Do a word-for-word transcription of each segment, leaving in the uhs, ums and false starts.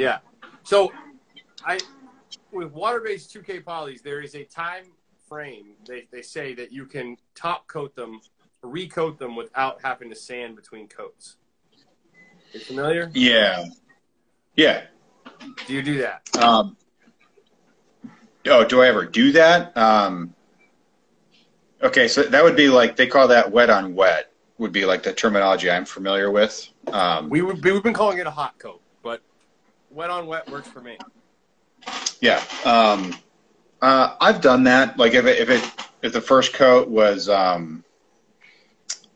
Yeah. So I, with water-based two K polys, there is a time frame, they, they say, that you can top coat them, recoat them without having to sand between coats. You familiar? Yeah. Yeah. Do you do that? Um, oh, do I ever do that? Um, okay, so that would be like, they call that wet on wet, would be like the terminology I'm familiar with. Um, we would be, we've been calling it a hot coat, but wet on wet works for me. Yeah. Um, uh, I've done that. Like if it, if it, if the first coat was, um,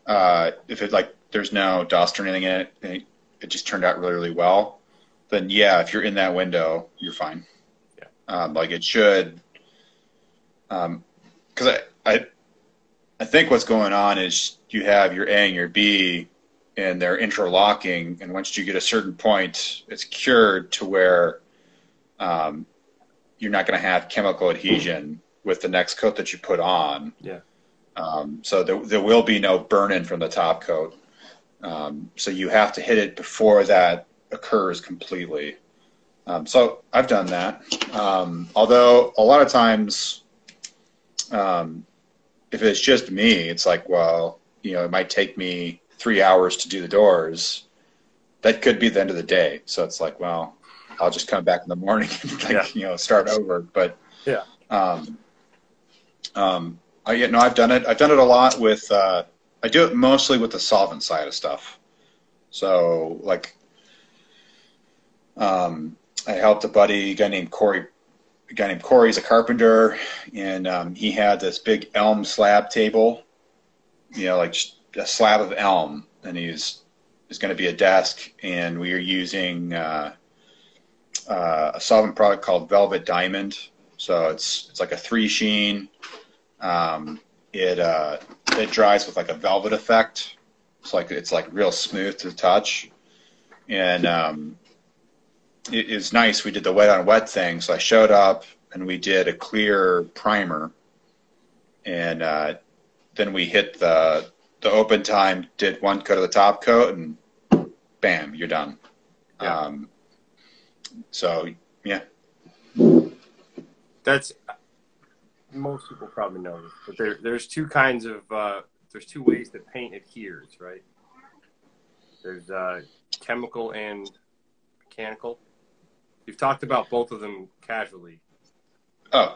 uh, if it like, there's no dust or anything in it, and it, it just turned out really, really well, then yeah, if you're in that window, you're fine. Yeah. Um, like it should, um, cause I, I, I think what's going on is you have your A and your B and they're interlocking. And once you get a certain point, it's cured to where, um, you're not going to have chemical adhesion with the next coat that you put on. Yeah. Um, so there, there will be no burn-in from the top coat. Um, so you have to hit it before that occurs completely. Um, so I've done that. Um, although a lot of times, um, if it's just me, it's like, well, you know, it might take me three hours to do the doors. That could be the end of the day. So it's like, well, I'll just come back in the morning and like, yeah. you know, start over. But yeah, um, um, I, you know, I've done it. I've done it a lot with, uh, I do it mostly with the solvent side of stuff. So like, um, I helped a buddy, a guy named Corey, a guy named Corey, he's a carpenter, and um, he had this big elm slab table, you know, like just a slab of elm, and he's, it's going to be a desk, and we are using, uh, Uh, a solvent product called Velvet Diamond, so it's it's like a three sheen. Um, it uh, it dries with like a velvet effect. It's like it's like real smooth to the touch, and um, it is nice. We did the wet on wet thing, so I showed up and we did a clear primer, and uh, then we hit the the open time. Did one coat of the top coat, and bam, you're done. Yeah. Um, So, yeah. That's, most people probably know this, but there, there's two kinds of, uh, there's two ways that paint adheres, right? There's uh, chemical and mechanical. You've talked about both of them casually. Oh,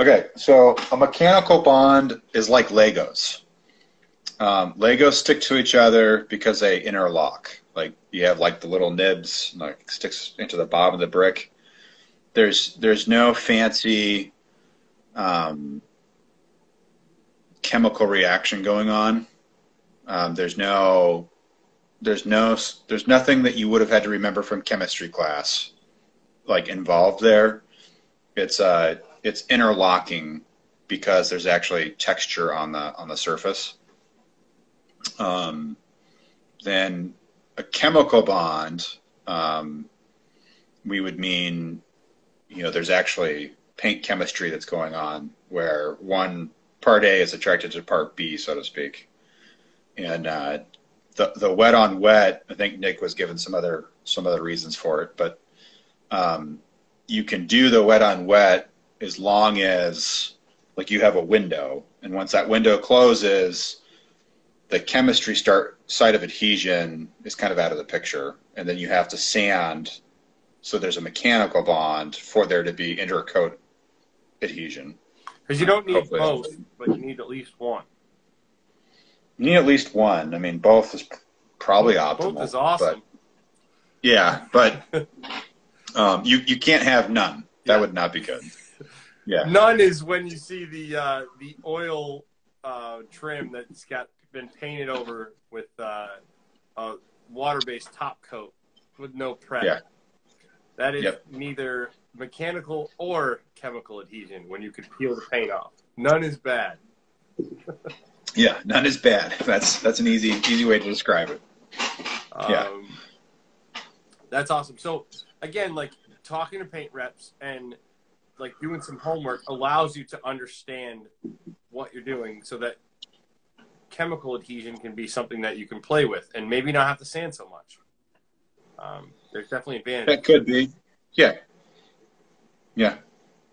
okay. So a mechanical bond is like Legos. Um, Legos stick to each other because they interlock. Like you have like the little nibs, and, like sticks into the bottom of the brick. There's there's no fancy um, chemical reaction going on. Um, there's no there's no there's nothing that you would have had to remember from chemistry class, like involved there. It's uh it's interlocking because there's actually texture on the on the surface. Um, then. A chemical bond, um, we would mean, you know, there's actually paint chemistry that's going on where one part A is attracted to part B, so to speak. And uh, the the wet on wet, I think Nick was given some other some other reasons for it, but um, you can do the wet on wet as long as like you have a window, and once that window closes, the chemistry start side of adhesion is kind of out of the picture, and then you have to sand, so there's a mechanical bond for there to be intercoat adhesion. Because you don't need Hopefully. both, but you need at least one. You need at least one. I mean, both is probably optimal. Both is awesome. But, yeah, but um, you you can't have none. That yeah. would not be good. Yeah, none is when you see the uh, the oil uh, trim that's got been painted over with uh, a water-based top coat with no prep. Yeah. That is yep. neither mechanical or chemical adhesion when you could peel the paint off. None is bad. Yeah, none is bad. That's that's an easy easy way to describe it. Um, yeah. That's awesome. So, again, like talking to paint reps and like doing some homework allows you to understand what you're doing so that chemical adhesion can be something that you can play with and maybe not have to sand so much. Um, there's definitely advantages. That could be. Yeah. Yeah. I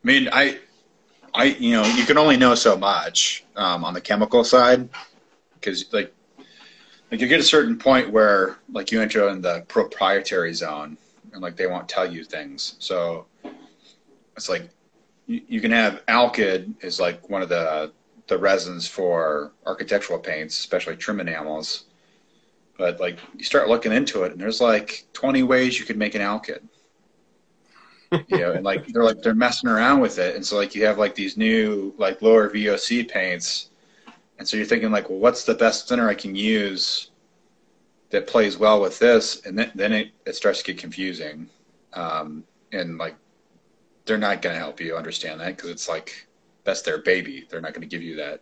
mean, I, I, you know, you can only know so much um, on the chemical side, because like, like you get a certain point where like you enter in the proprietary zone and like, they won't tell you things. So it's like, you, you can have alkyd is like one of the, the resins for architectural paints, especially trim enamels. But like you start looking into it and there's like twenty ways you could make an alkyd. You know, and like they're like they're messing around with it, and so like you have like these new like lower V O C paints, and so you're thinking like, well, what's the best thinner I can use that plays well with this? And then then it, it starts to get confusing, um, and like they're not going to help you understand that because it's like that's their baby. They're not going to give you that.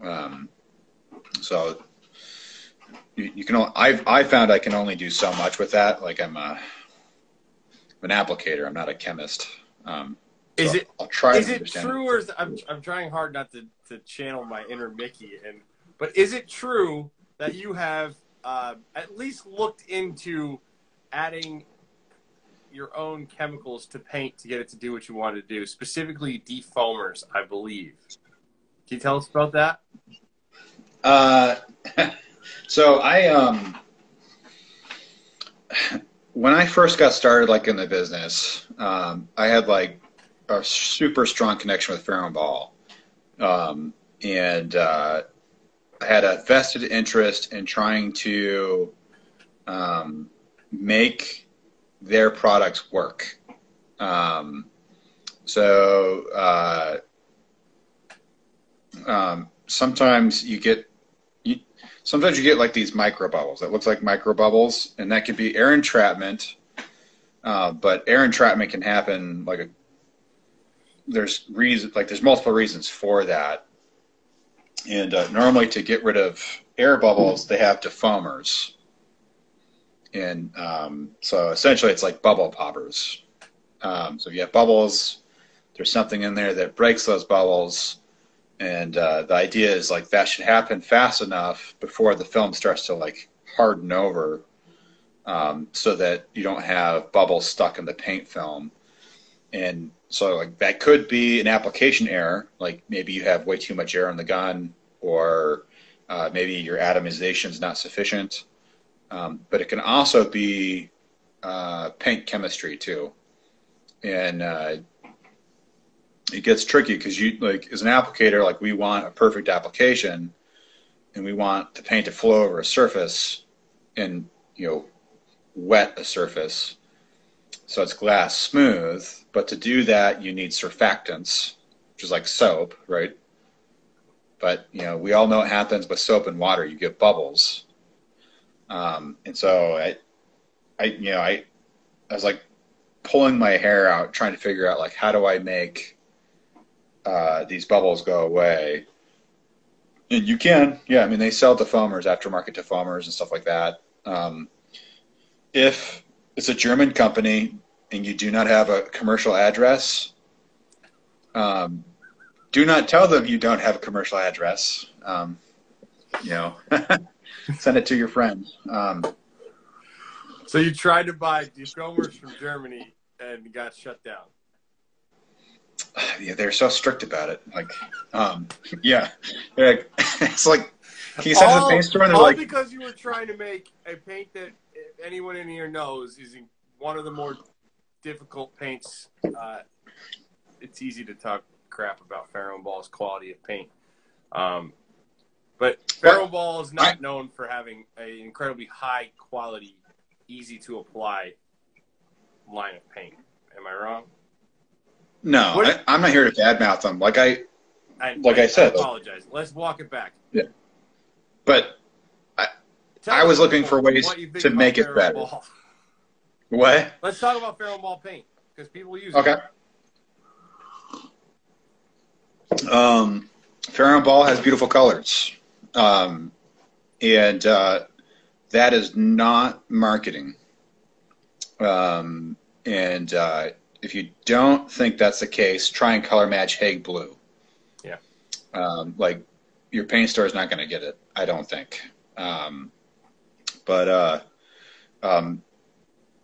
Um, so you, you can. I've I found I can only do so much with that. Like I'm a an applicator. I'm not a chemist. Um, so is it, I'll try is to it true or is it, I'm, I'm trying hard not to, to channel my inner Mickey. And, but is it true that you have uh, at least looked into adding your own chemicals to paint to get it to do what you want to do, specifically defoamers, I believe? Can you tell us about that? Uh, so I, um, when I first got started, like in the business, um, I had like a super strong connection with Farrow and Ball, um, and uh, I had a vested interest in trying to um, make their products work. Um, so uh, um, sometimes you get. Sometimes you get like these micro bubbles that looks like micro bubbles, and that could be air entrapment. Uh, but air entrapment can happen like a, there's reason like there's multiple reasons for that. And uh, normally to get rid of air bubbles, they have defoamers. And um, so essentially, it's like bubble poppers. Um, so if you have bubbles, there's something in there that breaks those bubbles. And uh, the idea is like that should happen fast enough before the film starts to like harden over, um, so that you don't have bubbles stuck in the paint film. And so like that could be an application error, like maybe you have way too much air on the gun, or uh, maybe your atomization is not sufficient. Um, but it can also be uh, paint chemistry too, and uh, it gets tricky because you like as an applicator, like we want a perfect application and we want the paint to flow over a surface and, you know, wet a surface. So it's glass smooth, but to do that, you need surfactants, which is like soap, right? But, you know, we all know what happens with soap and water, you get bubbles. Um, and so I, I, you know, I, I was like pulling my hair out, trying to figure out like, how do I make Uh, these bubbles go away? And you can, yeah, I mean, they sell defoamers, aftermarket defoamers and stuff like that. Um, if it's a German company and you do not have a commercial address, um, do not tell them you don't have a commercial address. Um, you know, send it to your friend. Um, so you tried to buy defoamers from Germany and got shut down. Yeah, they're so strict about it. Like, um, yeah, they're like, it's like, can you send all, to the paint store? And they're all like, because you were trying to make a paint that anyone in here knows is one of the more difficult paints. Uh, it's easy to talk crap about Farrow and Ball's quality of paint, um, but Farrow and Ball is not I, known for having an incredibly high quality, easy to apply line of paint. Am I wrong? No, I, I'm not here to badmouth them. Like I, I like I, I said, I apologize. Let's walk it back. Yeah, but I, I was looking for ways to make it better. Ball. What? Let's talk about Farrow and Ball paint because people use okay. it. Um, Farrow and Ball has beautiful colors, um, and uh, that is not marketing. Um, and uh, if you don't think that's the case, try and color match Hague blue. Yeah. Um, like your paint store is not going to get it, I don't think. Um, but uh, um,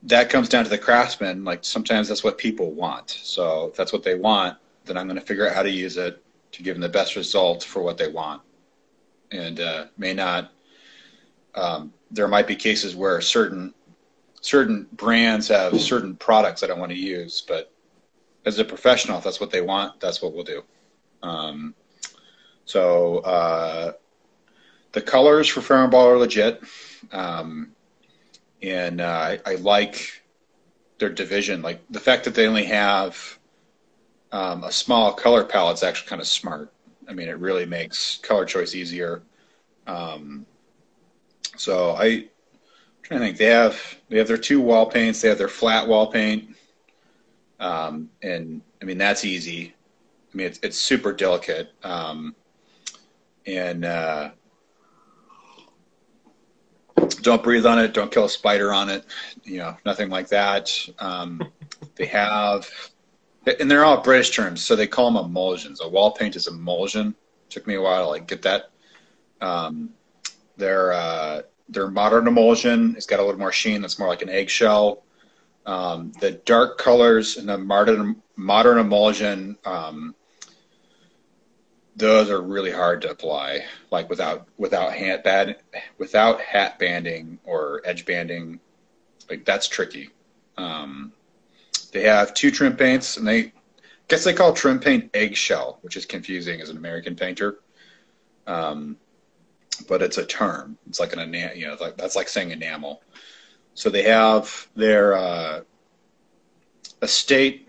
that comes down to the craftsman. Like, sometimes that's what people want. So if that's what they want, then I'm going to figure out how to use it to give them the best result for what they want. And uh, may not, um, there might be cases where certain certain brands have certain products that I want to use, but as a professional, if that's what they want, that's what we'll do. Um, so uh, the colors for Farrow and Ball are legit. Um, and uh, I, I like their division. Like, the fact that they only have um, a small color palette is actually kind of smart. I mean, it really makes color choice easier. Um, so I, I'm trying to think. They have they have their two wall paints. They have their flat wall paint, um, and I mean that's easy. I mean it's it's super delicate, um, and uh, don't breathe on it. Don't kill a spider on it. You know, nothing like that. Um, they have. And they're all British terms, so they call them emulsions. A wall paint is emulsion. Took me a while to like get that. Um, their uh, their modern emulsion, it's got a little more sheen. That's more like an eggshell. Um, the dark colors and the modern modern emulsion, um, those are really hard to apply. Like without without hat band, without hat banding or edge banding, like that's tricky. Um, They have two trim paints, and they I guess they call trim paint eggshell, which is confusing as an American painter. Um, but it's a term. It's like an you know like, that's like saying enamel. So they have their uh, estate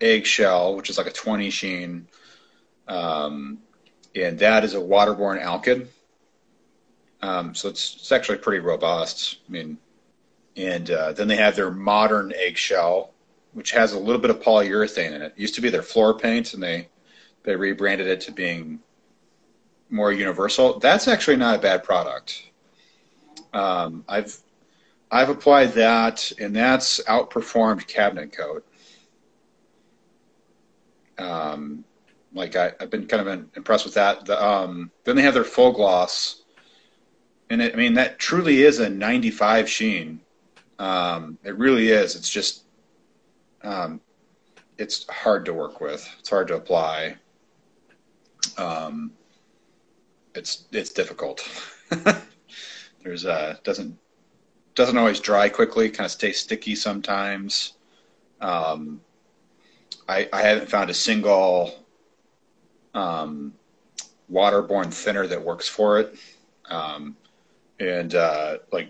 eggshell, which is like a twenty sheen, um, and that is a waterborne alkyd. Um, so it's it's actually pretty robust. I mean, and uh, then they have their modern eggshell, which has a little bit of polyurethane in it. It used to be their floor paint, and they, they rebranded it to being more universal. That's actually not a bad product. Um, I've, I've applied that, and that's outperformed cabinet coat. Um, like I, I've been kind of impressed with that. The, um, then they have their full gloss, and it, I mean, that truly is a ninety-five sheen. Um, it really is. It's just, Um, it's hard to work with. It's hard to apply. Um, it's it's difficult. There's uh doesn't doesn't always dry quickly. Kind of stays sticky sometimes. Um, I I haven't found a single um, waterborne thinner that works for it. Um, and uh, like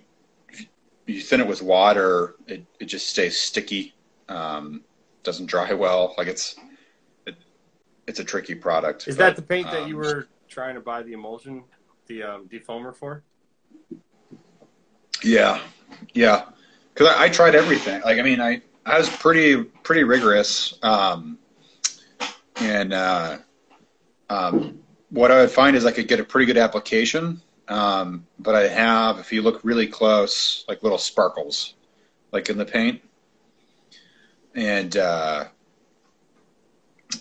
if you thin it with water, it it just stays sticky. Um, doesn't dry well. Like it's, it, it's a tricky product. Is but, that the paint um, that you were trying to buy the emulsion, the um, defoamer for? Yeah, yeah. Because I, I tried everything. Like I mean, I I was pretty pretty rigorous. Um, and uh, um, what I would find is I could get a pretty good application, um, but I have, if you look really close, like little sparkles, like in the paint. And uh,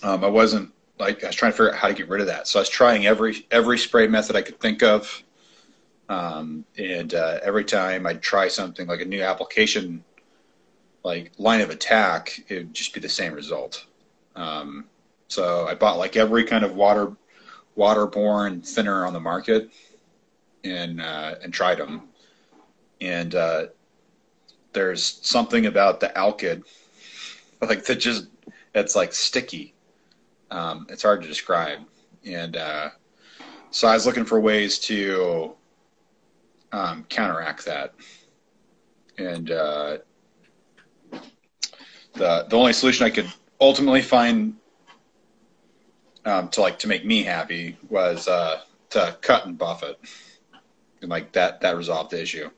um, I wasn't like I was trying to figure out how to get rid of that. So I was trying every every spray method I could think of, um, and uh, every time I'd try something like a new application, like line of attack, it would just be the same result. Um, so I bought like every kind of water waterborne thinner on the market, and uh, and tried them. And uh, there's something about the alkyd. Like that just, it's like sticky. Um, it's hard to describe. And uh, so I was looking for ways to um, counteract that. And uh, the the only solution I could ultimately find um, to like to make me happy was uh, to cut and buff it, and like that that resolved the issue.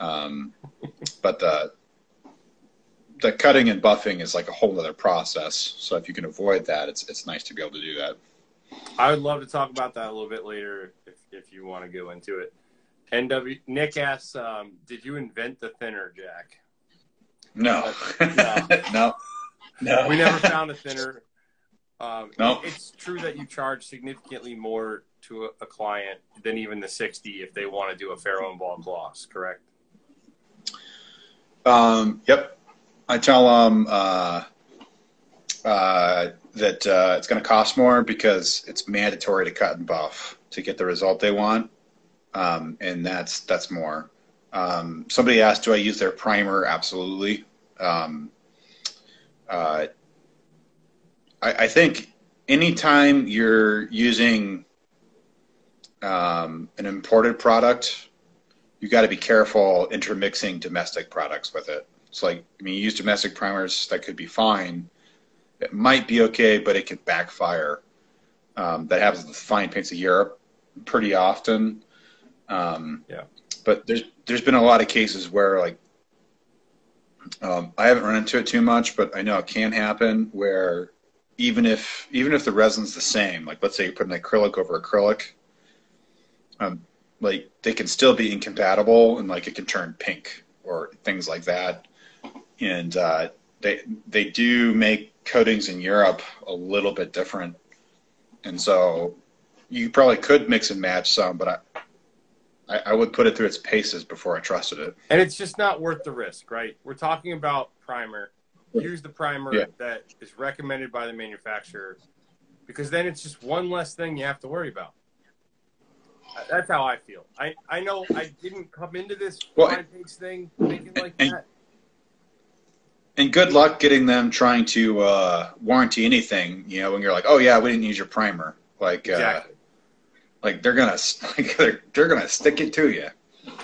Um, but the The cutting and buffing is like a whole other process. So if you can avoid that, it's it's nice to be able to do that. I would love to talk about that a little bit later if, if you want to go into it. N W Nick asks, um, did you invent the thinner, Jack? No. No. no. No. We never found a thinner. Um, no. It's true that you charge significantly more to a, a client than even the sixty if they want to do a Farrow and Ball gloss, correct? Um, yep. I tell them uh, uh, that uh, it's going to cost more because it's mandatory to cut and buff to get the result they want, um, and that's that's more. Um, somebody asked, do I use their primer? Absolutely. Um, uh, I, I think anytime you're using um, an imported product, you got to be careful intermixing domestic products with it. It's like, I mean, you use domestic primers, that could be fine. It might be okay, but it can backfire. Um, that happens with Fine Paints of Europe pretty often. Um, yeah. But there's there's been a lot of cases where, like, um, I haven't run into it too much, but I know it can happen where even if even if the resin's the same, like let's say you put an acrylic over acrylic, um, like they can still be incompatible and like it can turn pink or things like that. And uh, they they do make coatings in Europe a little bit different, and so you probably could mix and match some, but I, I I would put it through its paces before I trusted it. And it's just not worth the risk, right? We're talking about primer. Use the primer yeah. that is recommended by the manufacturer, because then it's just one less thing you have to worry about. That's how I feel. I I know I didn't come into this well, Fine Paints thing thinking and, like and, that. And good luck getting them trying to uh, warranty anything, you know, when you're like, oh yeah, we didn't use your primer. Like, exactly. uh, like they're gonna, like they're, they're gonna stick it to you.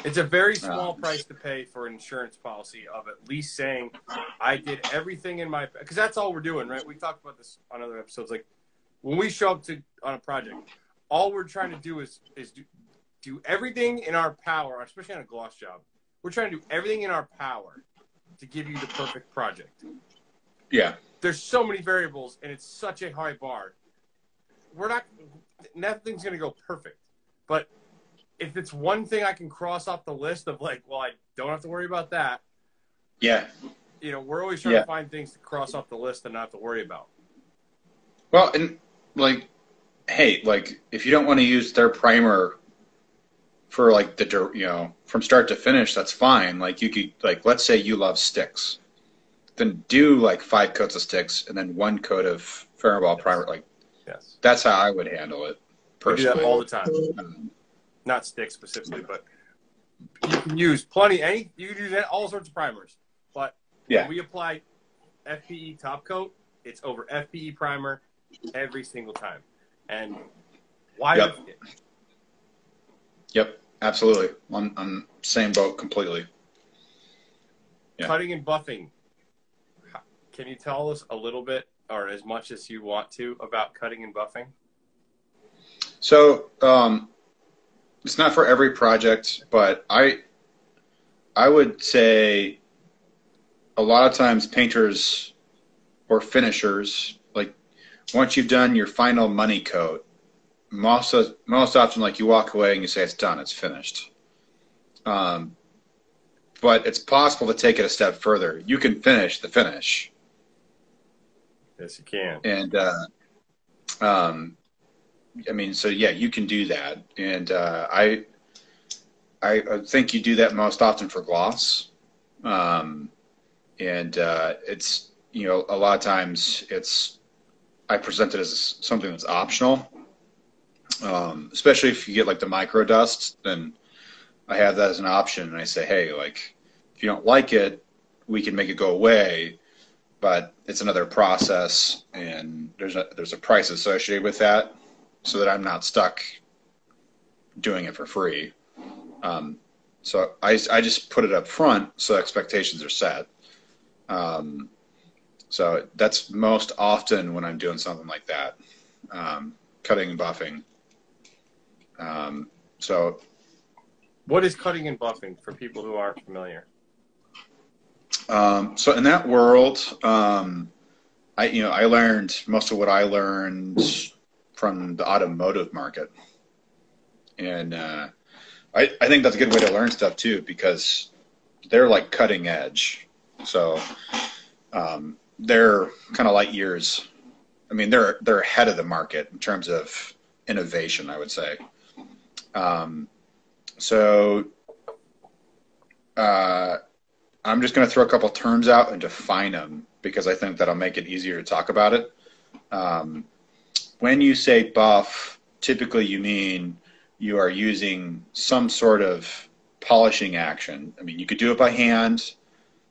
It's a very small um, price to pay for an insurance policy of at least saying, I did everything in my, because that's all we're doing, right? We talked about this on other episodes. Like when we show up to on a project, all we're trying to do is is do, do everything in our power, especially on a gloss job. We're trying to do everything in our power to give you the perfect project. Yeah. There's so many variables, and it's such a high bar. We're not, nothing's going to go perfect. But if it's one thing I can cross off the list of like, well, I don't have to worry about that. Yeah. You know, we're always trying yeah. to find things to cross off the list and not to worry about. Well, and like, hey, like if you don't want to use their primer for like the, you know, from start to finish, that's fine. Like you could, like, let's say you love sticks, then do like five coats of sticks and then one coat of Farrow and Ball yes. primer. Like yes, that's how I would handle it personally. We do that all the time. Um, Not sticks specifically, but you can use plenty, any, you can use all sorts of primers, but yeah. when we apply F P E top coat, it's over F P E primer every single time. And why yep. risk it? Yep, absolutely. I'm, I'm same boat completely. Yeah. Cutting and buffing. Can you tell us a little bit, or as much as you want to, about cutting and buffing? So, um, it's not for every project, but I, I would say a lot of times painters or finishers, like once you've done your final money coat, most, most often like you walk away and you say it's done, it's finished. Um, but it's possible to take it a step further. You can finish the finish. Yes, you can. And, uh, um, I mean, so yeah, you can do that. And uh, I, I think you do that most often for gloss. Um, and uh, it's, you know, a lot of times it's, I present it as something that's optional. Um, especially if you get like the micro dust, then I have that as an option. And I say, hey, like, if you don't like it, we can make it go away, but it's another process. And there's a, there's a price associated with that, so that I'm not stuck doing it for free. Um, so I, I just put it up front so expectations are set. Um, so that's most often when I'm doing something like that, um, cutting and buffing. Um, so what is cutting and buffing for people who aren't familiar? Um, so in that world, um, I, you know, I learned most of what I learned from the automotive market. And uh, I, I think that's a good way to learn stuff too, because they're like cutting edge. So um, they're kind of light years. I mean, they're, they're ahead of the market in terms of innovation, I would say. Um, so uh, I'm just going to throw a couple terms out and define them because I think that'll make it easier to talk about it. Um, when you say buff, typically you mean you are using some sort of polishing action. I mean, you could do it by hand.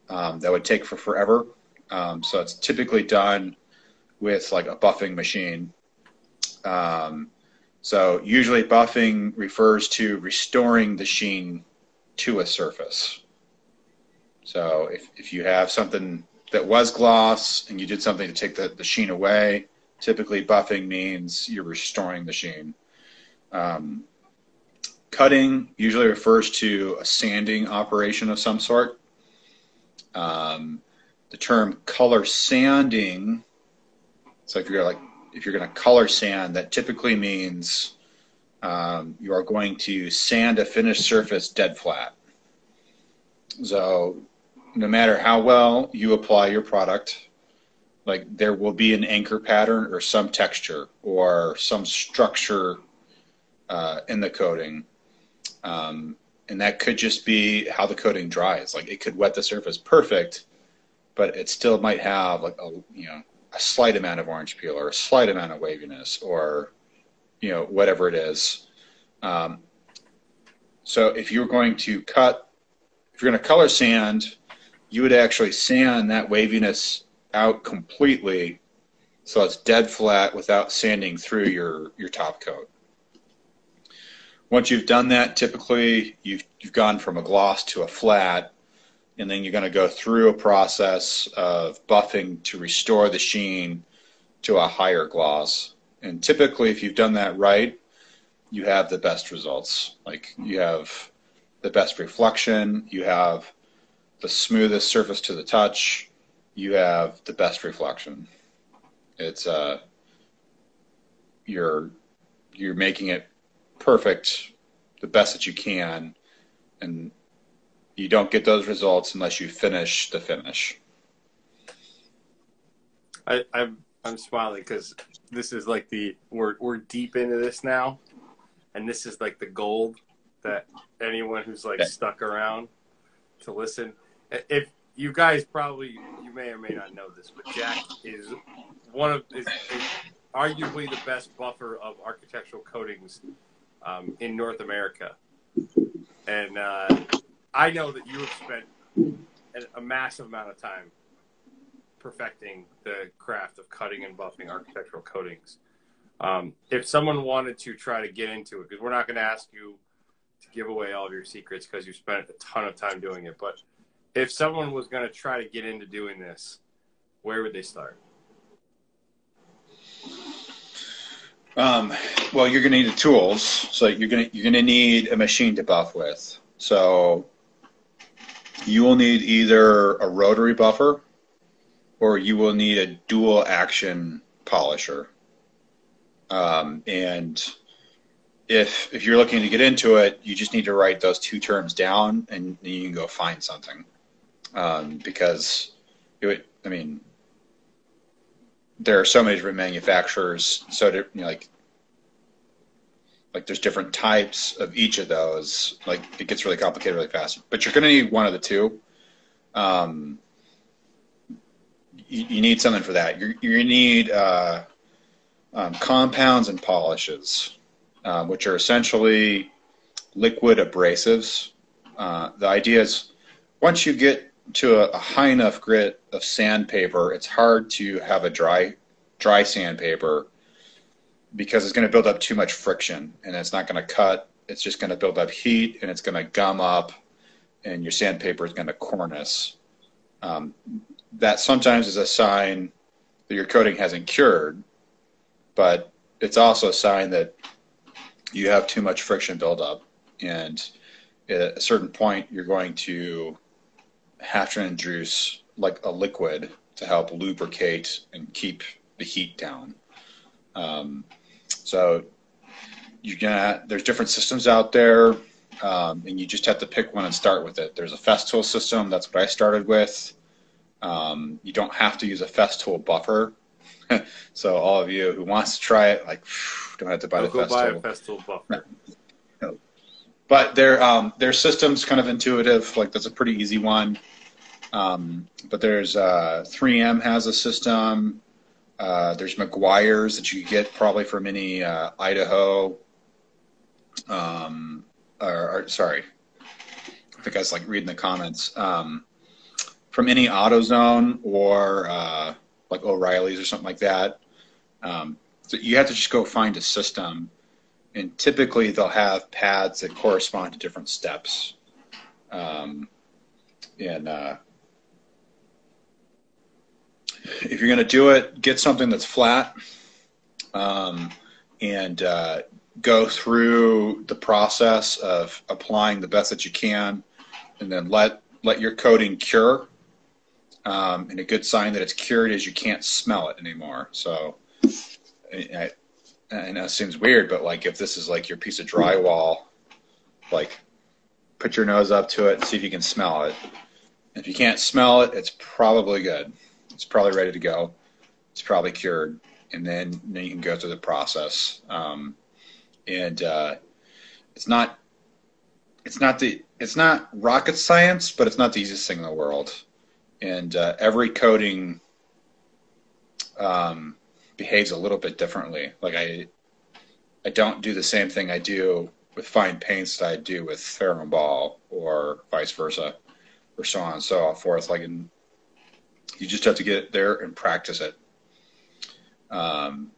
Um, that would take for forever. Um, so it's typically done with like a buffing machine. Um, so usually buffing refers to restoring the sheen to a surface. So if, if you have something that was gloss and you did something to take the, the sheen away, typically buffing means you're restoring the sheen. Um, cutting usually refers to a sanding operation of some sort. Um, the term color sanding, so if you're like, if you're going to color sand, that typically means um, you are going to sand a finished surface dead flat. So no matter how well you apply your product, like there will be an anchor pattern or some texture or some structure uh, in the coating. Um, and that could just be how the coating dries. Like it could wet the surface perfect, but it still might have like a, you know, a slight amount of orange peel or a slight amount of waviness or, you know, whatever it is. Um, so if you're going to cut, if you're going to color sand, you would actually sand that waviness out completely so it's dead flat without sanding through your, your top coat. Once you've done that, typically you've, you've gone from a gloss to a flat, and then you're going to go through a process of buffing to restore the sheen to a higher gloss. And typically, if you've done that right, you have the best results. Like you have the best reflection, you have the smoothest surface to the touch, you have the best reflection. It's uh, you're you're making it perfect, the best that you can, and you don't get those results unless you finish the finish. I, I'm, I'm smiling because this is like the, we're, we're deep into this now. And this is like the gold that anyone who's like yeah. stuck around to listen. If you guys probably, you may or may not know this, but Jack is one of, is, is arguably the best buffer of architectural coatings um, in North America. And, uh, I know that you have spent a massive amount of time perfecting the craft of cutting and buffing architectural coatings. Um, if someone wanted to try to get into it, because we're not going to ask you to give away all of your secrets because you spent a ton of time doing it, but if someone was going to try to get into doing this, where would they start? Um, well, you're going to need the tools. So you're going to, you're going to need a machine to buff with. So you will need either a rotary buffer or you will need a dual action polisher. Um, and if, if you're looking to get into it, you just need to write those two terms down and you can go find something. Um, because it would, I mean, there are so many different manufacturers. So to, you know, like, Like there's different types of each of those. Like it gets really complicated really fast. But you're going to need one of the two. Um, you, you need something for that. You're, you're going to need uh, um, compounds and polishes, um, which are essentially liquid abrasives. Uh, the idea is once you get to a, a high enough grit of sandpaper, it's hard to have a dry, dry sandpaper, because it's going to build up too much friction and it's not going to cut. It's just going to build up heat and it's going to gum up and your sandpaper is going to cornice. Um, that sometimes is a sign that your coating hasn't cured, but it's also a sign that you have too much friction buildup. And at a certain point, you're going to have to introduce like a liquid to help lubricate and keep the heat down. Um, So you're gonna, there's different systems out there, um, and you just have to pick one and start with it. There's a Festool system. That's what I started with. Um, you don't have to use a Festool buffer. So all of you who wants to try it, like, don't have to buy I'll the go Festool. Buy a Festool buffer. No. But they're, um, their system's kind of intuitive. Like that's a pretty easy one. Um, but there's uh, three M has a system. Uh, there's Meguiar's that you get probably from any uh, Idaho. Um, or, or sorry, I think I was like reading the comments um, from any AutoZone or uh, like O'Reilly's or something like that. Um, so you have to just go find a system, and typically they'll have pads that correspond to different steps. Um, and uh, if you're going to do it, get something that's flat, um, and uh, go through the process of applying the best that you can, and then let, let your coating cure. Um, and a good sign that it's cured is you can't smell it anymore. So, I, I know it seems weird, but like if this is like your piece of drywall, like put your nose up to it and see if you can smell it. If you can't smell it, it's probably good. It's probably ready to go. It's probably cured. And then, then you can go through the process. Um, and uh, it's not, it's not the, it's not rocket science, but it's not the easiest thing in the world. And uh, every coating um, behaves a little bit differently. Like I, I don't do the same thing I do with fine paints that I do with Farrow and Ball, or vice versa, or so on and so forth. Like, in, you just have to get there and practice it. Um,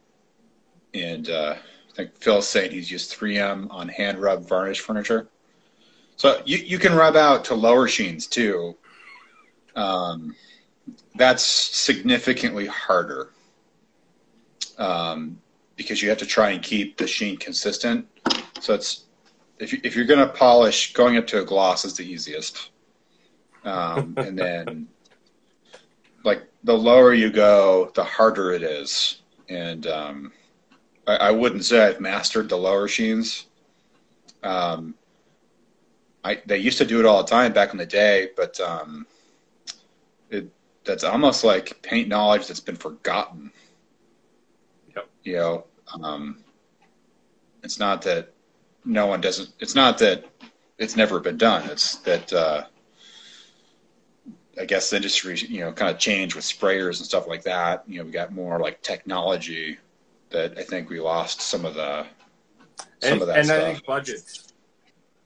and uh, I think Phil's saying he's used three M on hand rub varnish furniture. So you you can rub out to lower sheens too. Um, that's significantly harder, um, because you have to try and keep the sheen consistent. So it's, if, you, if you're going to polish, going up to a gloss is the easiest. Um, and then like the lower you go, the harder it is. And, um, I, I wouldn't say I've mastered the lower sheens. Um, I, they used to do it all the time back in the day, but, um, It, that's almost like paint knowledge that's been forgotten. Yep. You know, um, it's not that no one doesn't, it's not that it's never been done. It's that, uh, I guess the industry, you know, kind of changed with sprayers and stuff like that. You know, we got more like technology that I think we lost some of the, some and, of that and stuff. And I think budgets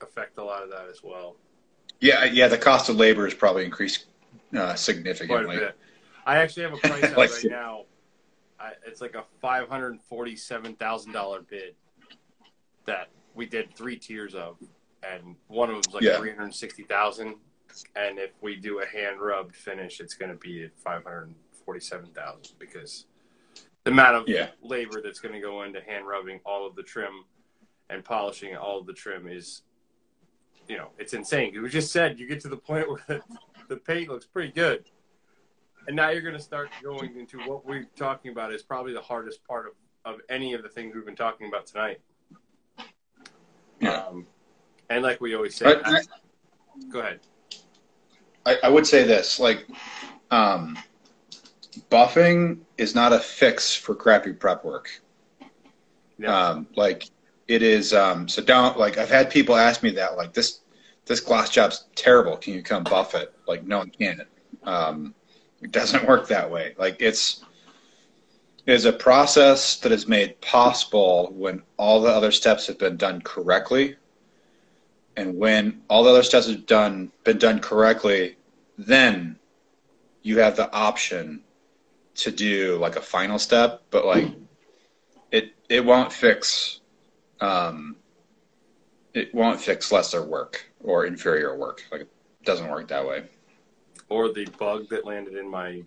affect a lot of that as well. Yeah. Yeah. The cost of labor has probably increased Uh, significantly. I actually have a price out like, right now. I, it's like a five hundred forty-seven thousand dollar bid that we did three tiers of, and one of them was like yeah. three hundred sixty thousand. And if we do a hand rubbed finish, it's going to be at five hundred forty-seven thousand because the amount of yeah. labor that's going to go into hand rubbing all of the trim and polishing all of the trim is, you know, it's insane. It was just said you get to the point where the, the paint looks pretty good. And now you're going to start going into what we're talking about is probably the hardest part of, of any of the things we've been talking about tonight. Yeah. Um, and like we always say, I, I, go ahead. I, I would say this, like, um, buffing is not a fix for crappy prep work. No. Um, like it is. Um, so don't like, I've had people ask me that, like this, this gloss job's terrible. Can you come buff it? Like, no one can. Um, it doesn't work that way. Like, it's it is a process that is made possible when all the other steps have been done correctly. And when all the other steps have done been done correctly, then you have the option to do like a final step. But like, it it won't fix. Um, it won't fix lesser work. Or inferior work. Like, it doesn't work that way. Or the bug that landed in my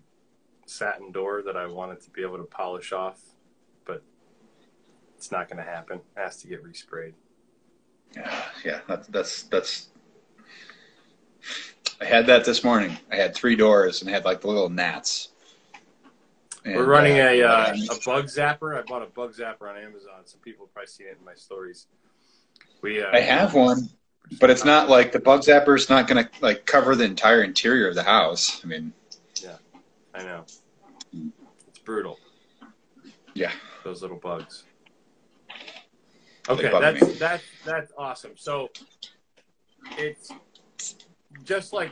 satin door that I wanted to be able to polish off, but it's not going to happen. It has to get resprayed. Yeah, yeah. That's, that's that's. I had that this morning. I had three doors and had like the little gnats. And we're running uh, a uh, a bug zapper. I bought a bug zapper on Amazon. Some people have probably seen it in my stories. We. Uh, I have one. But it's not like the bug zapper is not going to like cover the entire interior of the house. I mean, yeah, I know. It's brutal. Yeah. Those little bugs. Okay. That's, that's, that's awesome. So it's just like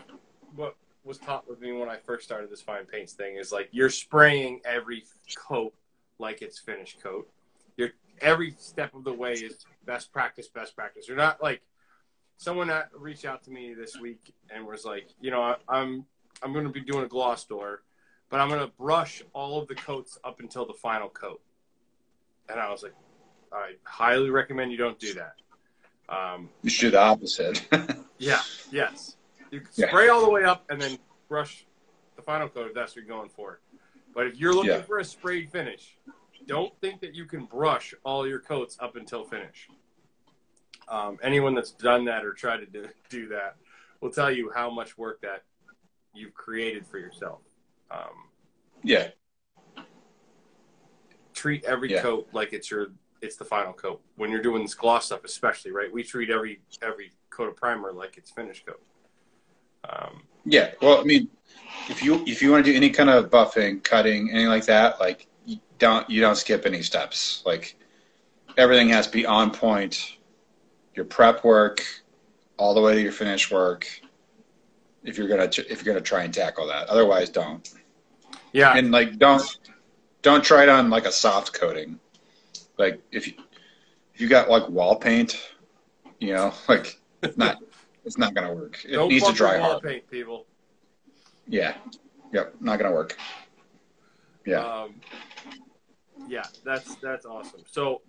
what was taught with me when I first started this fine paints thing is like, you're spraying every coat like it's finished coat. You're every step of the way is best practice, best practice. You're not like someone reached out to me this week and was like, you know, I, I'm, I'm going to be doing a gloss door, but I'm going to brush all of the coats up until the final coat. And I was like, I highly recommend you don't do that. Um, you should the opposite. yeah. Yes. You can spray yeah. all the way up and then brush the final coat if that's what you're going for. But if you're looking yeah. for a sprayed finish, don't think that you can brush all your coats up until finish. Um, anyone that's done that or tried to do, do that will tell you how much work that you've created for yourself. Um, yeah. Treat every yeah. coat like it's your it's the final coat. When you're doing this gloss stuff, especially, right? We treat every every coat of primer like it's finished coat. Um, yeah. Well, I mean, if you if you want to do any kind of buffing, cutting, anything like that, like you don't you don't skip any steps. Like everything has to be on point. Your prep work, all the way to your finish work. If you're gonna if you're gonna try and tackle that, otherwise don't. Yeah. And like don't don't try it on like a soft coating. Like if you, if you got like wall paint, you know, like not. It's not gonna work. It needs to dry hard. Don't bump the wall paint, people. Yeah. Yep. Not gonna work. Yeah. Um, yeah. That's that's awesome. So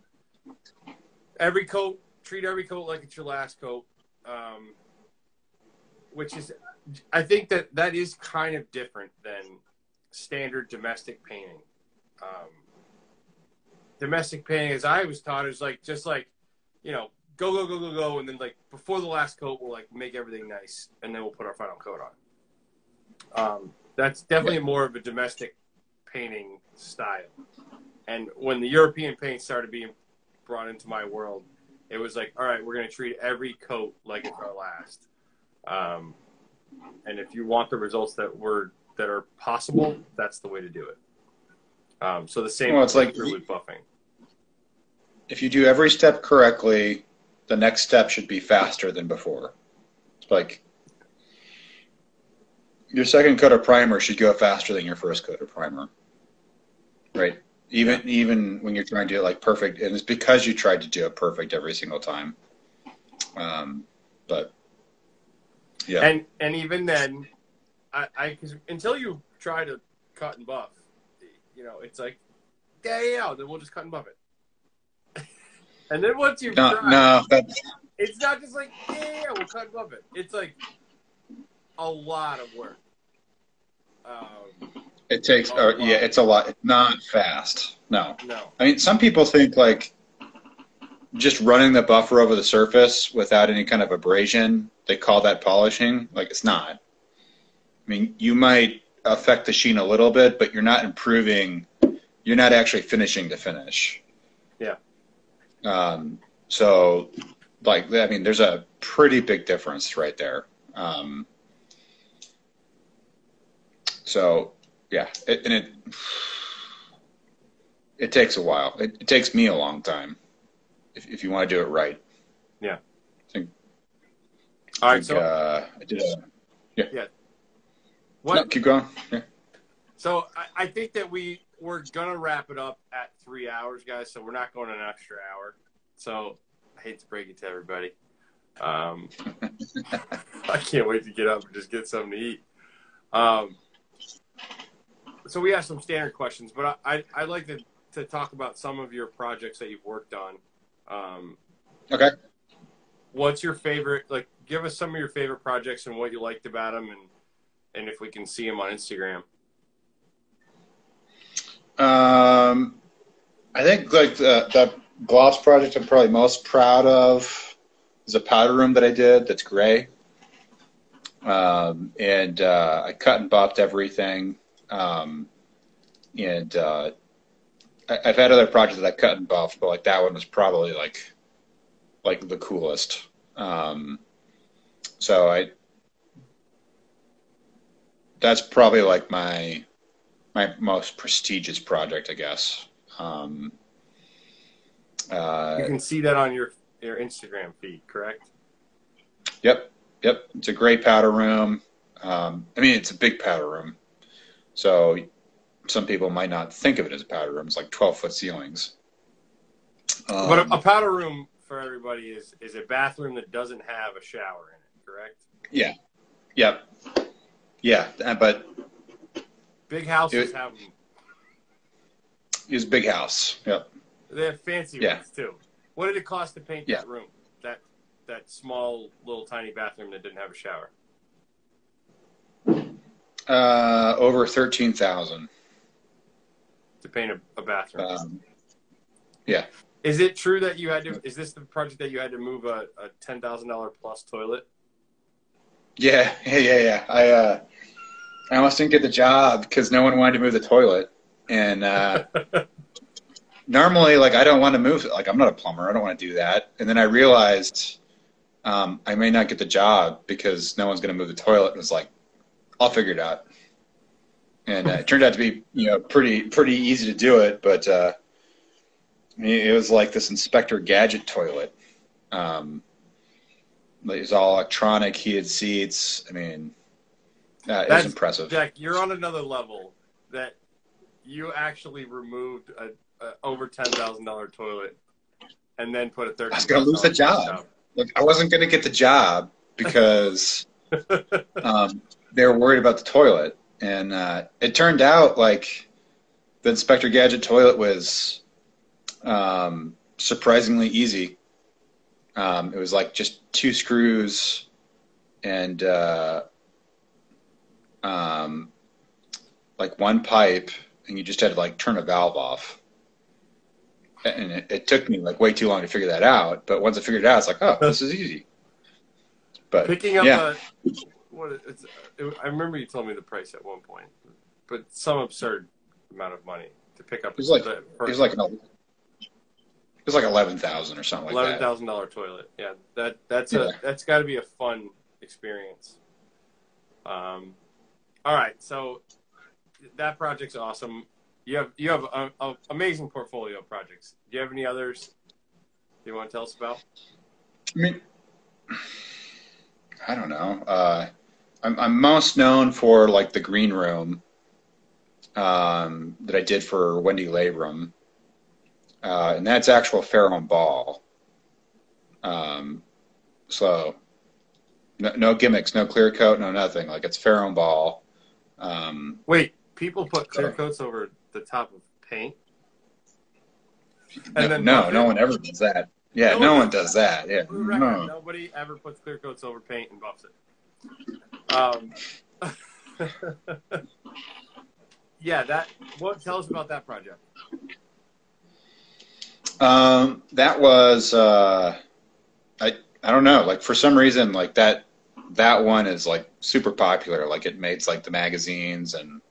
every coat, treat every coat like it's your last coat, um, which is, I think that that is kind of different than standard domestic painting. Um, domestic painting, as I was taught, is like just like, you know. Go, go, go, go, go, and then, like, before the last coat, we'll, like, make everything nice, and then we'll put our final coat on. Um, that's definitely yeah. more of a domestic painting style. And when the European paint started being brought into my world, it was like, all right, we're going to treat every coat like it's our last. Um, and if you want the results that were that are possible, that's the way to do it. Um, so the same well, it's like through with buffing. If you do every step correctly, the next step should be faster than before. Like your second coat of primer should go faster than your first coat of primer, right? Even, even when you're trying to do it like perfect, and it's because you tried to do it perfect every single time. Um, but yeah. And, and even then I, I, cause until you try to cut and buff, you know, it's like, yeah, yeah, yeah, then we'll just cut and buff it. And then once you've no, tried, no, that's... it's not just like, yeah, we'll cut and buff it. It's like a lot of work. Um, it takes, uh, yeah, it's a lot. It's not fast. No. No. I mean, some people think like just running the buffer over the surface without any kind of abrasion, they call that polishing. Like it's not. I mean, you might affect the sheen a little bit, but you're not improving. You're not actually finishing the finish. Yeah. Um, so like, I mean, there's a pretty big difference right there. Um, so yeah, it, and it, it takes a while. It, it takes me a long time if, if you want to do it right. Yeah. I think, All I right. Think, so uh, I did. A, yeah. yeah. What, no, keep going. Yeah. So I, I think that we, we're gonna wrap it up at three hours, guys. So we're not going an extra hour. So I hate to break it to everybody. Um, I can't wait to get up and just get something to eat. Um, so we have some standard questions, but I, I, I'd like to, to talk about some of your projects that you've worked on. Um, okay. What's your favorite? Like, give us some of your favorite projects and what you liked about them, and and if we can see them on Instagram. Um, I think like the, the gloss project I'm probably most proud of is a powder room that I did that's gray. Um, and uh, I cut and buffed everything. Um, and uh, I, I've had other projects that I cut and buffed, but like that one was probably like like the coolest. Um, so I that's probably like my. My most prestigious project, I guess. Um, uh, you can see that on your, your Instagram feed, correct? Yep. Yep. It's a great powder room. Um, I mean, it's a big powder room, so some people might not think of it as a powder room. It's like twelve-foot ceilings. Um, but a, a powder room for everybody is is a bathroom that doesn't have a shower in it, correct? Yeah. Yep. Yeah. yeah, but big houses it, have them. It's big house. Yep. They have fancy yeah. rooms too. What did it cost to paint yeah. that room? That that small little tiny bathroom that didn't have a shower. Uh, over thirteen thousand to paint a, a bathroom. Um, yeah. Is it true that you had to? Is this the project that you had to move a, a ten thousand dollar plus toilet? Yeah, yeah, yeah, yeah. I uh, I almost didn't get the job because no one wanted to move the toilet, and uh, normally, like, I don't want to move. Like, I'm not a plumber. I don't want to do that. And then I realized um, I may not get the job because no one's going to move the toilet. It was like, I'll figure it out. And uh, it turned out to be, you know, pretty, pretty easy to do it. But uh, it was like this Inspector Gadget toilet. Um, it was all electronic, heated seats. I mean, uh, it was impressive. Jack, you're on another level that you actually removed a, a over ten thousand dollar toilet and then put a thirty thousand dollar I was going to lose the job. Look, I wasn't going to get the job because um, – they were worried about the toilet, and uh, it turned out like the Inspector Gadget toilet was um, surprisingly easy. Um, it was like just two screws and uh, um, like one pipe, and you just had to like turn a valve off. And it, it took me like way too long to figure that out, but once I figured it out, it's like, oh, this is easy. But picking up yeah. a What it's, it, I remember you told me the price at one point, but some absurd amount of money to pick up. It was like, it was like, an, it was like eleven thousand or something like that. Eleven thousand dollar toilet. Yeah, that that's yeah. a that's got to be a fun experience. Um, all right, so that project's awesome. You have you have a, a amazing portfolio of projects. Do you have any others you want to tell us about? I mean, I don't know. Uh, I'm, I'm most known for like the green room um, that I did for Wendy Labrum, uh, and that's actual Farrow and Ball. Um, so no, no gimmicks, no clear coat, no nothing. Like it's Farrow and Ball. Um, Wait, people put clear coats uh, over the top of paint? And no, then no, no one ever does that. Yeah, no, no one, one does that. that. Yeah, no. Nobody ever puts clear coats over paint and buffs it. Um, yeah, that. What? Tell us about that project. Um, that was uh, I. I don't know. Like for some reason, like that. That one is like super popular. Like it makes like the magazines and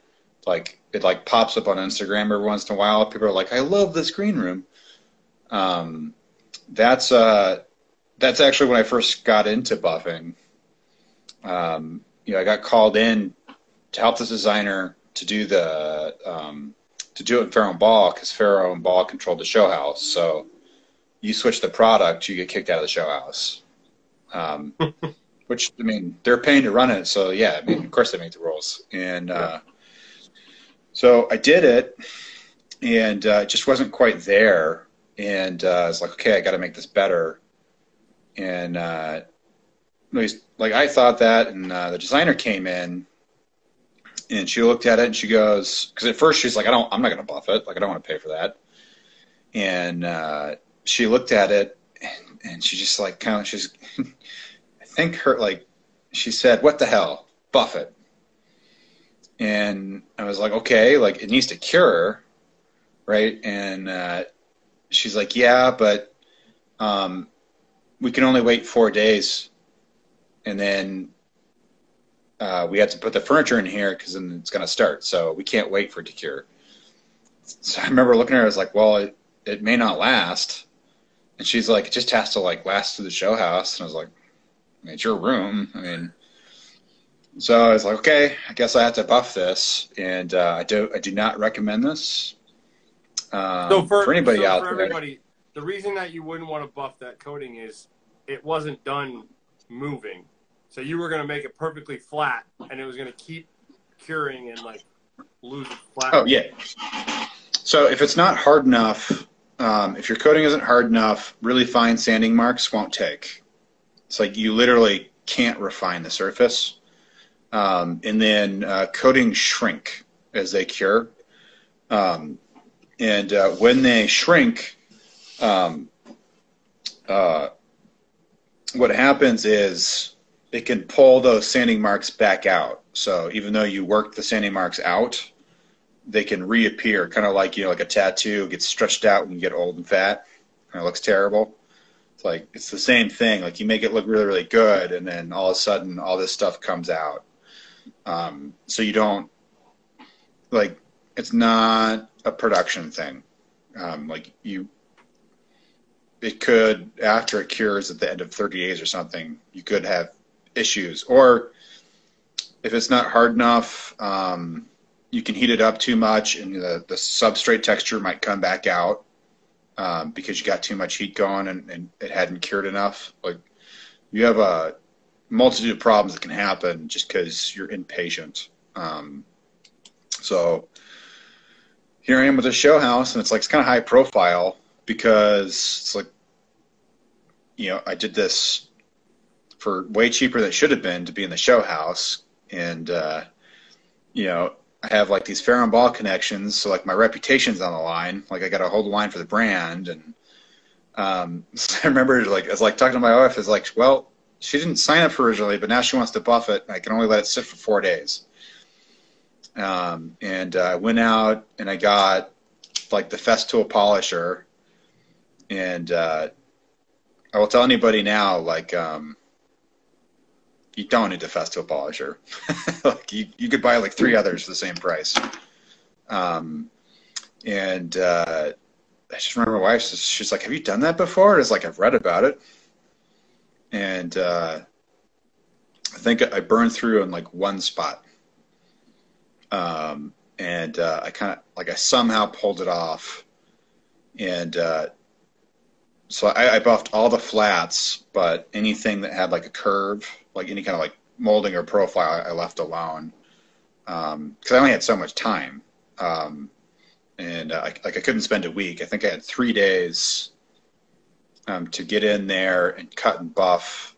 like it like pops up on Instagram every once in a while. People are like, "I love this green room." Um. That's uh, that's actually when I first got into buffing. Um, you know, I got called in to help this designer to do the um, to do it in Farrow and Ball because Farrow and Ball controlled the show house. So you switch the product, you get kicked out of the show house. Um, which I mean, they're paying to run it, so yeah, I mean, of course they make the rules. And uh, so I did it, and uh, it just wasn't quite there. And uh, I was like, okay, I got to make this better. And uh, at least, like I thought that, and uh, the designer came in, and she looked at it, and she goes, because at first she's like, I don't, I'm not gonna buff it, like I don't want to pay for that. And uh, she looked at it, and, and she just like kind of, she's, I think her like, she said, what the hell, buff it. And I was like, okay, like it needs to cure, right? And uh, she's like, yeah, but um, we can only wait four days, and then uh, we have to put the furniture in here because then it's going to start, so we can't wait for it to cure. So I remember looking at her, I was like, well, it, it may not last. And she's like, it just has to, like, last through the show house. And I was like, it's your room. I mean, so I was like, okay, I guess I have to buff this, and uh, I do I do not recommend this. Um, so for, for anybody so out for there, everybody, the reason that you wouldn't want to buff that coating is it wasn't done moving. So you were going to make it perfectly flat, and it was going to keep curing and like lose its flat. Oh yeah. So if it's not hard enough, um, if your coating isn't hard enough, really fine sanding marks won't take. It's like you literally can't refine the surface. Um, and then uh, coatings shrink as they cure. Um, and uh, when they shrink, um, uh, what happens is it can pull those sanding marks back out. So even though you worked the sanding marks out, they can reappear, kind of like, you know, like a tattoo gets stretched out when you get old and fat and it looks terrible. It's like, it's the same thing. Like you make it look really, really good. And then all of a sudden all this stuff comes out. Um, so you don't like, it's not a production thing. Um, like you, it could, after it cures at the end of thirty days or something, you could have issues, or if it's not hard enough, um, you can heat it up too much and the, the substrate texture might come back out um, because you got too much heat going and, and it hadn't cured enough. Like you have a multitude of problems that can happen just because you're impatient. Um, so here I am with a show house, and it's like, it's kind of high profile because it's like, you know, I did this for way cheaper than it should have been to be in the show house. And, uh, you know, I have like these Farrow and Ball connections, so like my reputation's on the line. Like I got to hold the line for the brand, and um, so I remember like I was like talking to my wife. Is like, well, she didn't sign up for originally, but now she wants to buff it. And I can only let it sit for four days. Um, and uh, I went out and I got like the Festool polisher, and uh, I will tell anybody now, like. Um, You don't need the Festool polisher. Like you, you could buy like three others for the same price. Um, and uh, I just remember my wife, she's like, have you done that before? And it's like, I've read about it. And uh, I think I burned through in like one spot. Um, and uh, I kind of, like I somehow pulled it off. And uh, so I, I buffed all the flats, but anything that had like a curve, like any kind of like molding or profile, I left alone because um, I only had so much time, um, and uh, I, like I couldn't spend a week. I think I had three days um, to get in there and cut and buff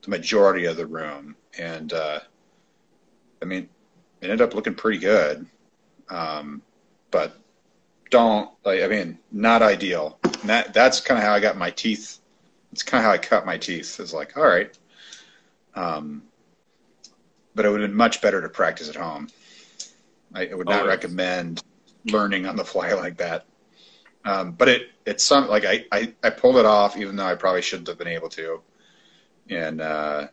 the majority of the room, and uh, I mean, it ended up looking pretty good. Um, but don't like I mean, not ideal. And that that's kind of how I got my teeth. It's kind of how I cut my teeth. It's like, all right. Um, but it would have been much better to practice at home. I, I would not Always. recommend learning on the fly like that. Um, but it, it's some, like I, I, I pulled it off even though I probably shouldn't have been able to. And, uh,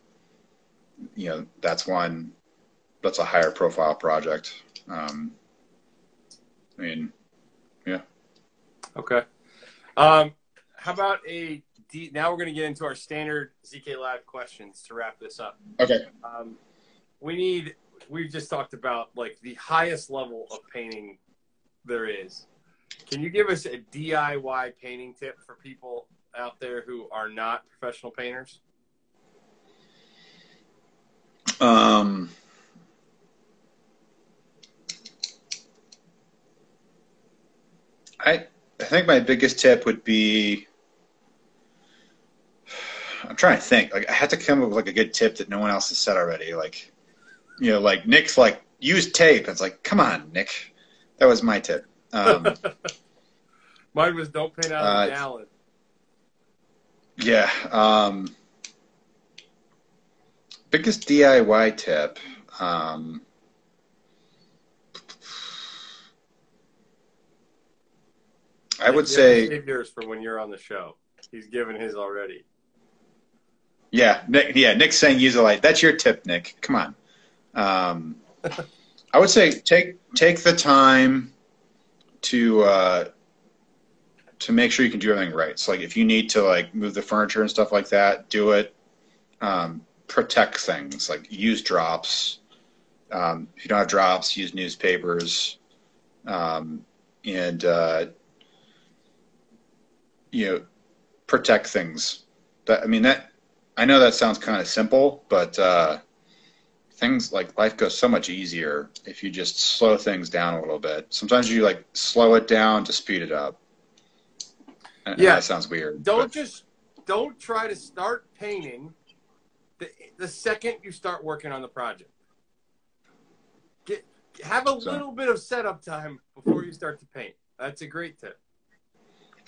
you know, that's one, that's a higher profile project. Um, I mean, yeah. Okay. Um, how about a, Now we're going to get into our standard Z K Live questions to wrap this up. Okay. Um, we need, we've just talked about like the highest level of painting there is. Can you give us a D I Y painting tip for people out there who are not professional painters? Um, I, I think my biggest tip would be, I'm trying to think. Like I had to come up with like a good tip that no one else has said already. Like, you know, like Nick's like use tape. It's like, come on, Nick. That was my tip. Um, Mine was don't paint out uh, of a gallon. Yeah. Um, biggest D I Y tip. Um, I would say save yours for when you're on the show. He's given his already. Yeah, Nick, yeah. Nick's saying use a light. That's your tip, Nick. Come on. Um, I would say take take the time to uh, to make sure you can do everything right. So, like, if you need to like move the furniture and stuff like that, do it. Um, protect things. Like, use drops. Um, if you don't have drops, use newspapers. Um, and uh, you know, protect things. But I mean that. I know that sounds kind of simple, but uh, things like life goes so much easier if you just slow things down a little bit. Sometimes you like slow it down to speed it up. And, yeah, and that sounds weird. Don't but. just don't try to start painting the the second you start working on the project. Get have a so. little bit of setup time before you start to paint. That's a great tip.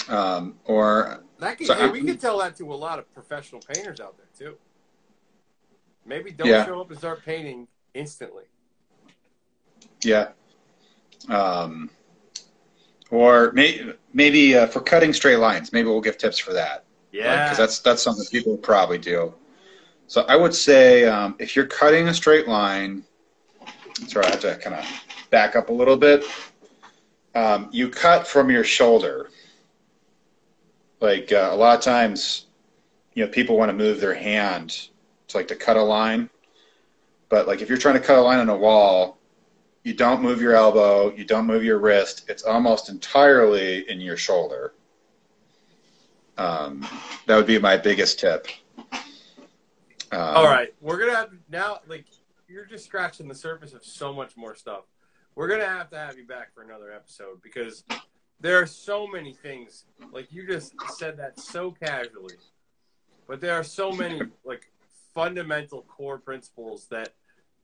Um, or that can, so yeah, we can tell that to a lot of professional painters out there too. Maybe don't yeah. show up and start painting instantly. Yeah. Um, or may, maybe uh, for cutting straight lines, maybe we'll give tips for that. Yeah. Because like, that's that's something people probably do. So I would say um, if you're cutting a straight line, sorry, I have to kind of back up a little bit. Um, you cut from your shoulder. Like uh, a lot of times, you know, people want to move their hand to like to cut a line, but like if you're trying to cut a line on a wall, you don't move your elbow, you don't move your wrist. It's almost entirely in your shoulder. Um, that would be my biggest tip. Um, All right, we're gonna have now. Like you're just scratching the surface of so much more stuff. We're gonna have to have you back for another episode because there are so many things. Like you just said that so casually, but there are so many like fundamental core principles that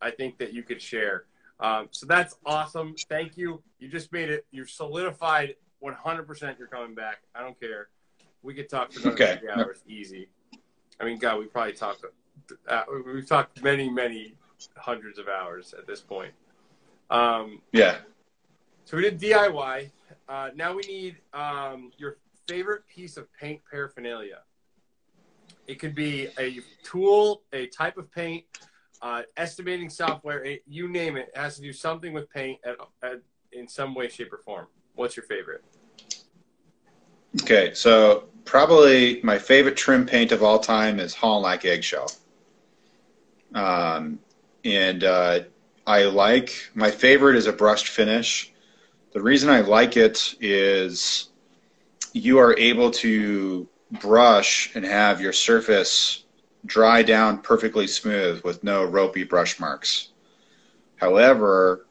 I think that you could share. Um, so that's awesome. Thank you. You just made it. You've solidified one hundred percent. You're coming back. I don't care. We could talk for another okay. three hours no. easy. I mean, God, we probably talked. Uh, we've talked many, many hundreds of hours at this point. Um, yeah. So we did D I Y. Uh, now we need um, your favorite piece of paint paraphernalia. It could be a tool, a type of paint, uh, estimating software, it, you name it. It has to do something with paint at, at, in some way, shape, or form. What's your favorite? Okay, so probably my favorite trim paint of all time is Hallack Eggshell. Um, and uh, I like, my favorite is a brushed finish. The reason I like it is you are able to brush and have your surface dry down perfectly smooth with no ropey brush marks. However,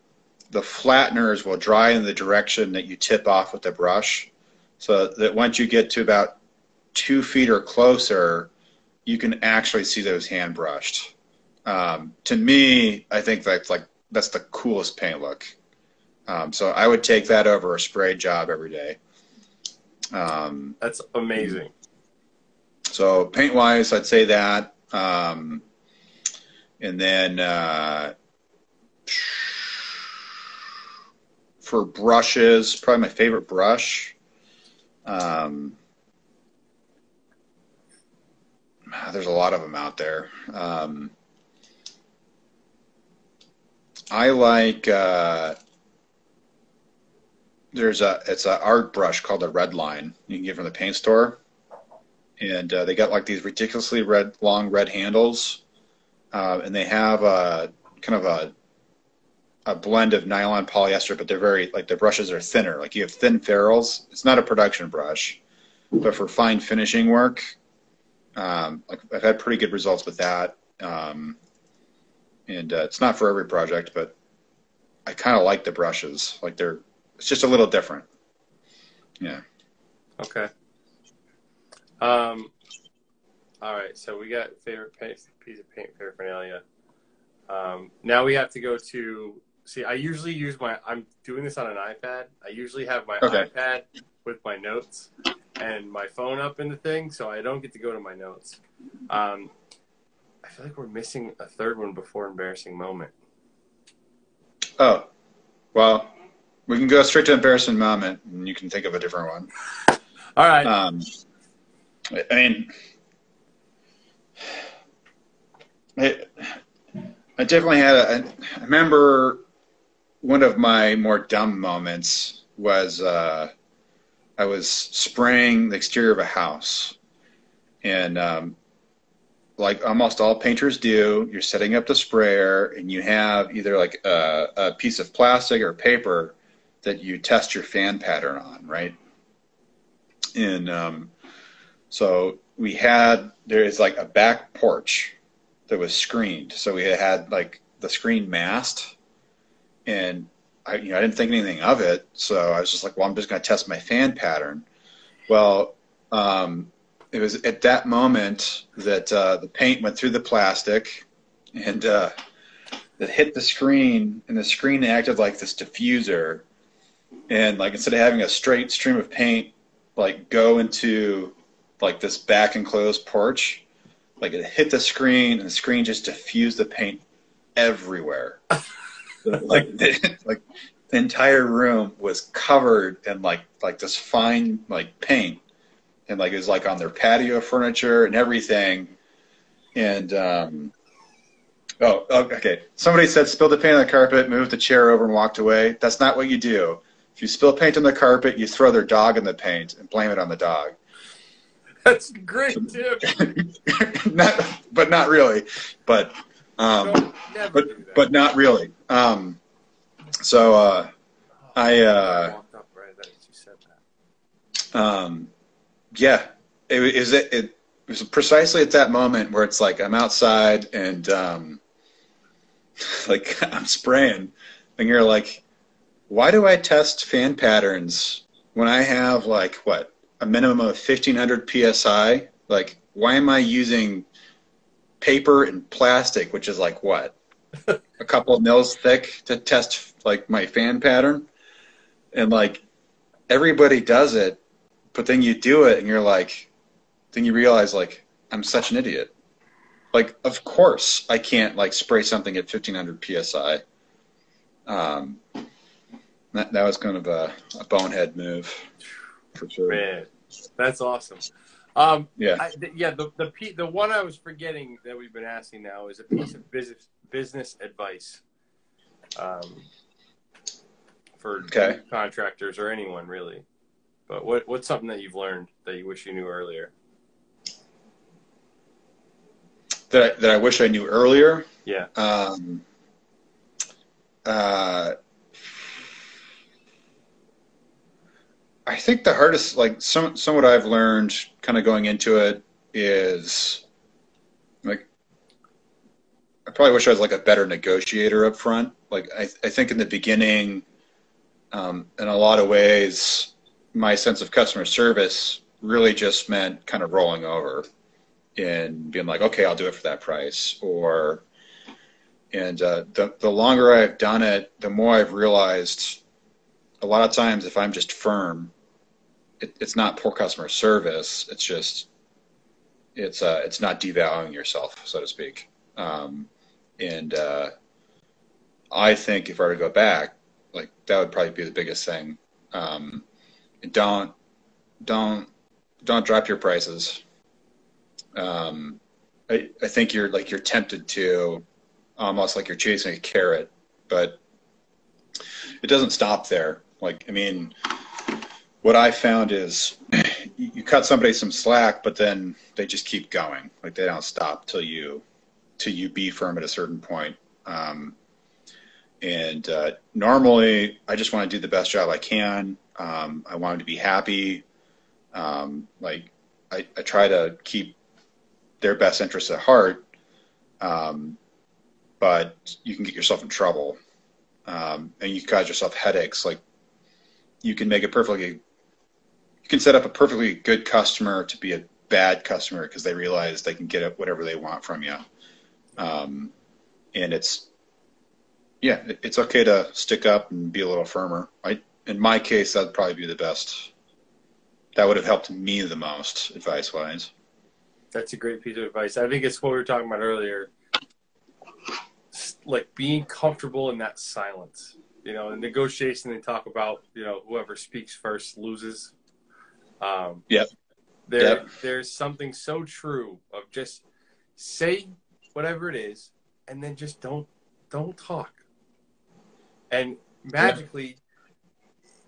the flatteners will dry in the direction that you tip off with the brush, so that once you get to about two feet or closer, you can actually see those hand brushed. Um, to me, I think that's like that's the coolest paint look. Um, so I would take that over a spray job every day. Um, that's amazing. So paint-wise, I'd say that. Um, and then uh, for brushes, probably my favorite brush. Um, there's a lot of them out there. Um, I like... Uh, There's a it's an art brush called a red line you can get from the paint store, and uh, they got like these ridiculously red long red handles, uh, and they have a kind of a a blend of nylon polyester, but they're very like the brushes are thinner. Like you have thin ferrules. It's not a production brush, but for fine finishing work, um, like I've had pretty good results with that. Um, and uh, it's not for every project, but I kind of like the brushes. Like they're It's just a little different. Yeah. Okay. Um, all right. So we got favorite paint, piece of paint paraphernalia. Um, now we have to go to, see, I usually use my, I'm doing this on an iPad. I usually have my okay. iPad with my notes and my phone up in the thing, so I don't get to go to my notes. Um, I feel like we're missing a third one before embarrassing moment. Oh, well. We can go straight to embarrassing moment, and you can think of a different one. All right. Um, I mean, I, I definitely had a. I remember one of my more dumb moments was uh, I was spraying the exterior of a house, and um, like almost all painters do, you're setting up the sprayer, and you have either like a, a piece of plastic or paper that you test your fan pattern on, right? And um, so we had, there is like a back porch that was screened. So we had like the screen mast, and I, you know, I didn't think anything of it. So I was just like, well, I'm just going to test my fan pattern. Well, um, it was at that moment that uh, the paint went through the plastic and uh, it hit the screen, and the screen acted like this diffuser. And like, instead of having a straight stream of paint, like go into like this back enclosed porch, like it hit the screen, and the screen just diffused the paint everywhere. Like, the, like the entire room was covered in like, like this fine like paint, and like, it was like on their patio furniture and everything. And, um, oh, okay. Somebody said, spill the paint on the carpet, moved the chair over and walked away. That's not what you do. If you spill paint on the carpet, you throw their dog in the paint and blame it on the dog. That's great tip. Not, but not really. But, um, but, but not really. Um, so, uh, I, uh, I walked up right as you said that. Um, yeah, it is it, it was precisely at that moment where it's like, I'm outside and, um, like I'm spraying, and you're like, why do I test fan patterns when I have like, what, a minimum of fifteen hundred P S I? Like, why am I using paper and plastic, which is like what, a couple of mils thick, to test like my fan pattern? And like, everybody does it, but then you do it and you're like, then you realize like, I'm such an idiot. Like, of course I can't like spray something at fifteen hundred P S I. Um, that, that was kind of a, a bonehead move. For sure. Man, that's awesome. Um, yeah, I, th yeah. The the pe the one I was forgetting that we've been asking now is a piece of business business advice, um, for okay. contractors or anyone really. But what what's something that you've learned that you wish you knew earlier? That I, that I wish I knew earlier. Yeah. Um, uh. I think the hardest, like some, some what I've learned kind of going into it is like, I probably wish I was like a better negotiator up front. Like I, I think in the beginning, um, in a lot of ways, my sense of customer service really just meant kind of rolling over and being like, okay, I'll do it for that price. Or, and uh, the, the longer I've done it, the more I've realized a lot of times if I'm just firm, it, it's not poor customer service. It's just, it's, uh, it's not devaluing yourself, so to speak. Um, and, uh, I think if I were to go back, like that would probably be the biggest thing. Um, don't, don't, don't drop your prices. Um, I, I think you're like, you're tempted to, almost like you're chasing a carrot, but it doesn't stop there. Like, I mean, what I found is you cut somebody some slack, but then they just keep going. Like they don't stop till you, till you be firm at a certain point. Um, and uh, normally I just want to do the best job I can. Um, I want them to be happy. Um, like I, I try to keep their best interests at heart. Um, but you can get yourself in trouble. Um, and you cause yourself headaches. Like you can make a perfectly, you can set up a perfectly good customer to be a bad customer because they realize they can get whatever they want from you. Um, and it's, yeah, it's okay to stick up and be a little firmer. I, in my case, that'd probably be the best. That would have helped me the most advice wise. That's a great piece of advice. I think it's what we were talking about earlier. Like being comfortable in that silence, you know, in negotiation, they talk about, you know, whoever speaks first loses. Um, yep. There, yep. There's something so true of just say whatever it is, and then just don't, don't talk. And magically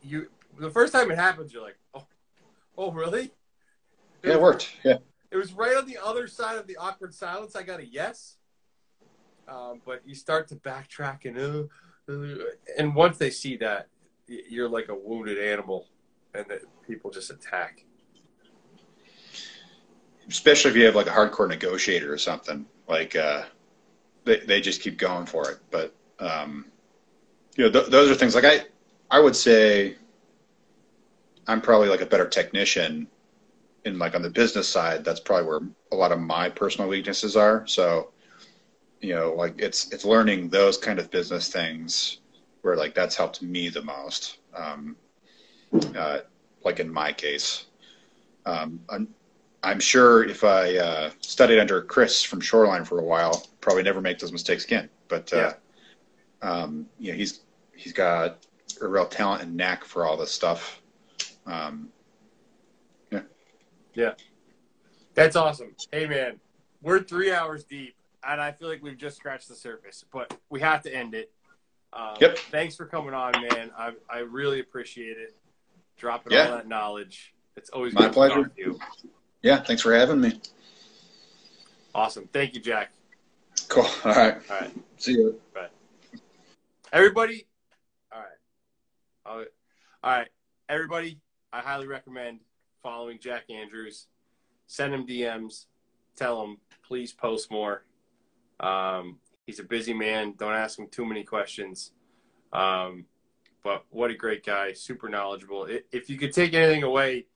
yeah. you, the first time it happens, you're like, oh, oh really? It, yeah, it worked. Yeah. It was right on the other side of the awkward silence. I got a yes. Um, but you start to backtrack and, uh, uh, and once they see that, you're like a wounded animal and that people just attack. especially if you have like a hardcore negotiator or something, like uh, they they just keep going for it. But um, you know, th those are things like I I would say I'm probably like a better technician, and like on the business side, that's probably where a lot of my personal weaknesses are. So you know, like it's it's learning those kind of business things where like that's helped me the most. Um, uh, like in my case, um, I'm, I'm sure if I uh, studied under Chris from Shoreline for a while, probably never make those mistakes again. But uh, yeah. um, you know, he's he's got a real talent and knack for all this stuff. Um, yeah, yeah, that's awesome. Hey man, we're three hours deep, and I feel like we've just scratched the surface, but we have to end it. Um, yep. Thanks for coming on, man. I, I really appreciate it. Dropping yeah. all that knowledge. It's always my good pleasure. To talk to you. Yeah. Thanks for having me. Awesome. Thank you, Jack. Cool. All right. All right. See you. Bye. Everybody. All right. All right. Everybody. I highly recommend following Jack Andrews. Send him D Ms. Tell him, please post more. Um, He's a busy man. Don't ask him too many questions. Um, but what a great guy. Super knowledgeable. If you could take anything away,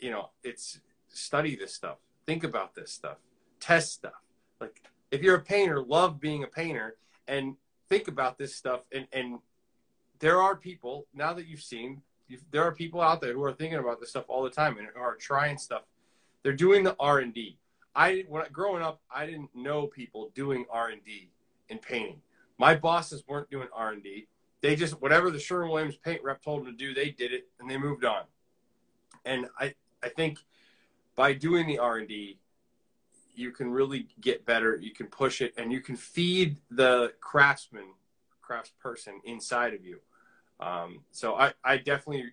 you know, it's study this stuff. Think about this stuff. Test stuff. Like, if you're a painter, love being a painter. And think about this stuff. And, and there are people, now that you've seen, you've, there are people out there who are thinking about this stuff all the time and are trying stuff. They're doing the R and D. I when I, growing up, I didn't know people doing R and D in painting. My bosses weren't doing R and D. They just, whatever the Sherwin-Williams paint rep told them to do, they did it, and they moved on. And I, I think by doing the R and D, you can really get better. You can push it, and you can feed the craftsman, craftsperson inside of you. Um, so I, I definitely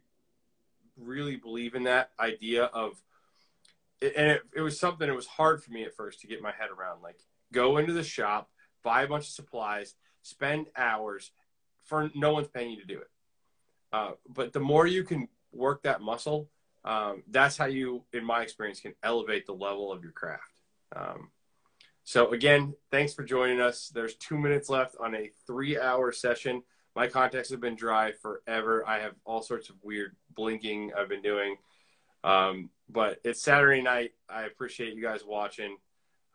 really believe in that idea of, and it, it was something that was hard for me at first to get my head around. Like, go into the shop, buy a bunch of supplies, spend hours for no one's paying you to do it. Uh, but the more you can work that muscle, um, that's how you, in my experience, can elevate the level of your craft. Um, so again, thanks for joining us. There's two minutes left on a three hour session. My contacts have been dry forever. I have all sorts of weird blinking I've been doing. Um, but it's Saturday night. I appreciate you guys watching.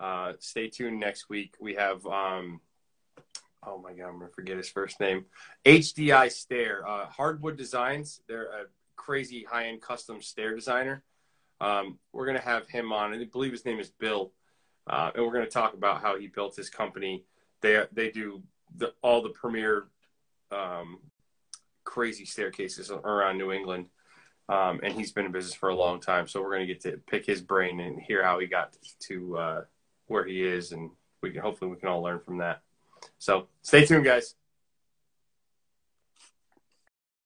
Uh, stay tuned next week. We have, um, oh my God, I'm going to forget his first name. H D I Stair, uh, Hardwood Designs. They're a crazy high-end custom stair designer. Um, we're going to have him on. I believe his name is Bill. Uh, and we're going to talk about how he built his company. They, they do the, all the premier, um, crazy staircases around New England. Um, and he's been in business for a long time. So we're going to get to pick his brain and hear how he got to uh, where he is. And we can, hopefully we can all learn from that. So stay tuned, guys.